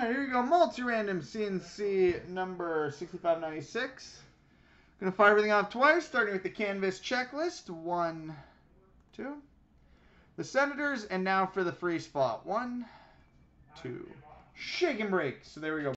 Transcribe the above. Here you go, multi-random C&C number 6596. Gonna fire everything off twice, starting with the canvas checklist. 1, 2. The Senators, and now for the free spot. 1, 2. Shake and break. So there we go.